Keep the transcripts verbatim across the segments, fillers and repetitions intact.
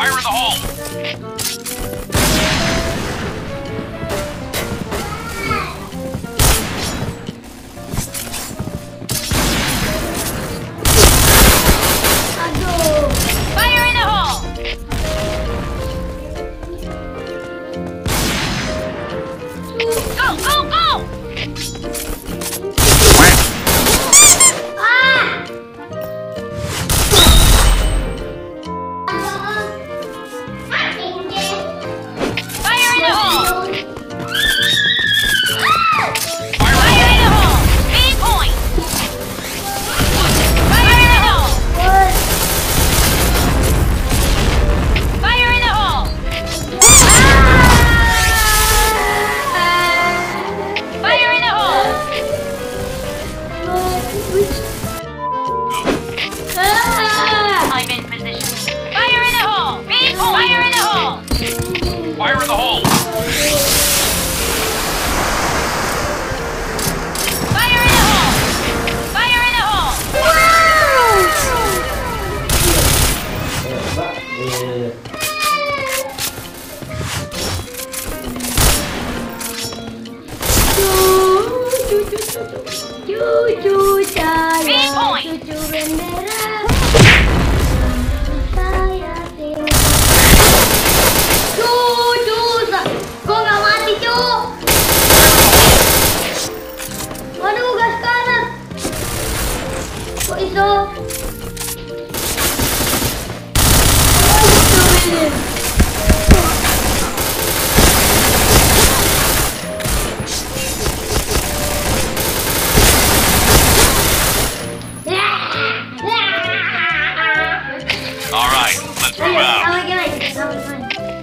Fire in the hole!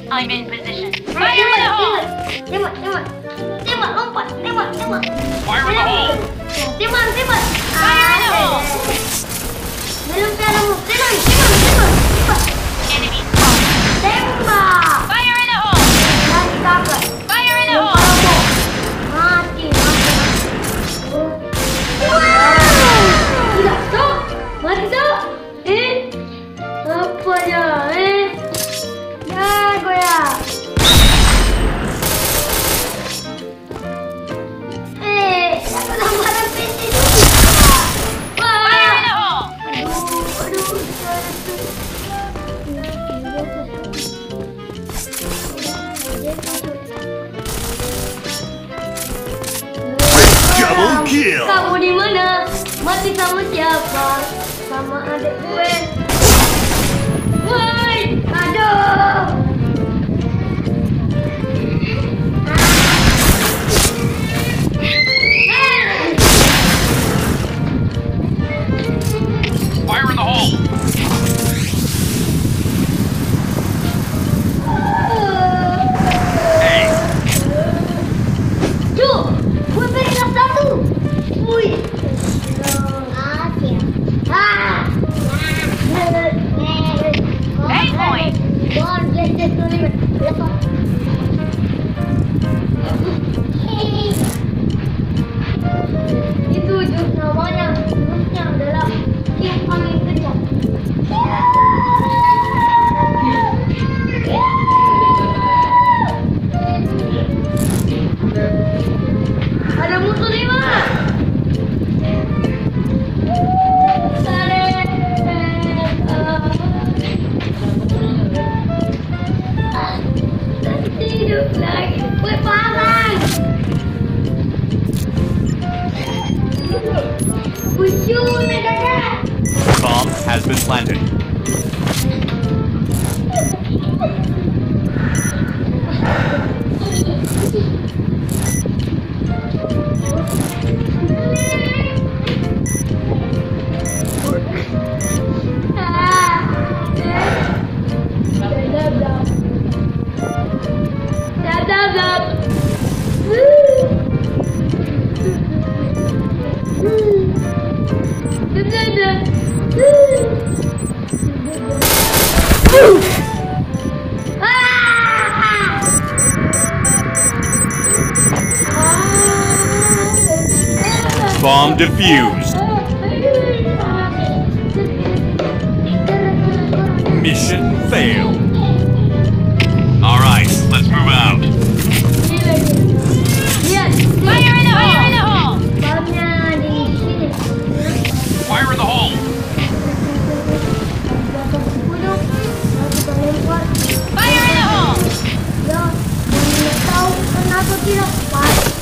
I'm in position. Fire in the hole! Tembak, tembak. Tembak, lompat. Tembak, tembak. Fire in the hole! Tembak, tembak. Fire in the hole! Belum cara move. Tembak, tembak, tembak. Tembak. Enemy. Tembak. Fire in the hole! Lagi takut. Fire in the hole! Mati, mati. Wow! Tidak stop. Mati tak? Eh? Apa dia? Eh? Kamu di mana? Mati sama siapa? Sama adik gue. Woi, aduh. Fire in the hole. Hey. Duh, gue pengen satu. Uy. Ah, tío. Ah. Hey, boy. Don't get this to me. Itu jurus namanya jurusnya adalah yang paling kejam. Ada musuh di mana? Bomb has been planted. Bomb defused. Mission failed. Let's move out. Yes. Fire in the hole! Fire in the hole! Fire in the hole! Fire in the hole! Fire in the hole! Double kill! Bye.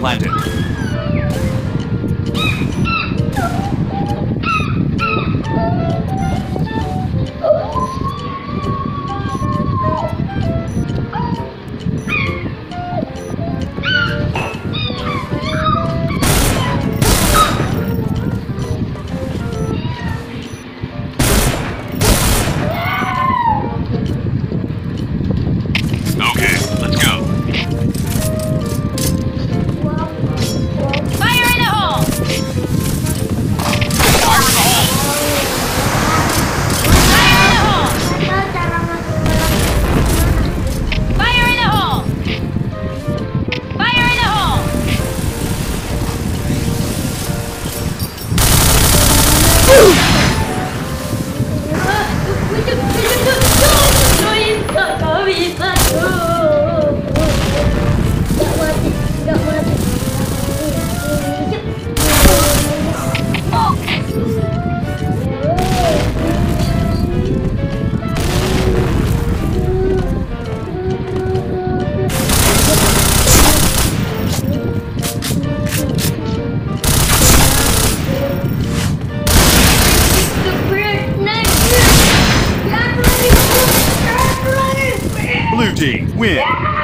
landed. Blue team win.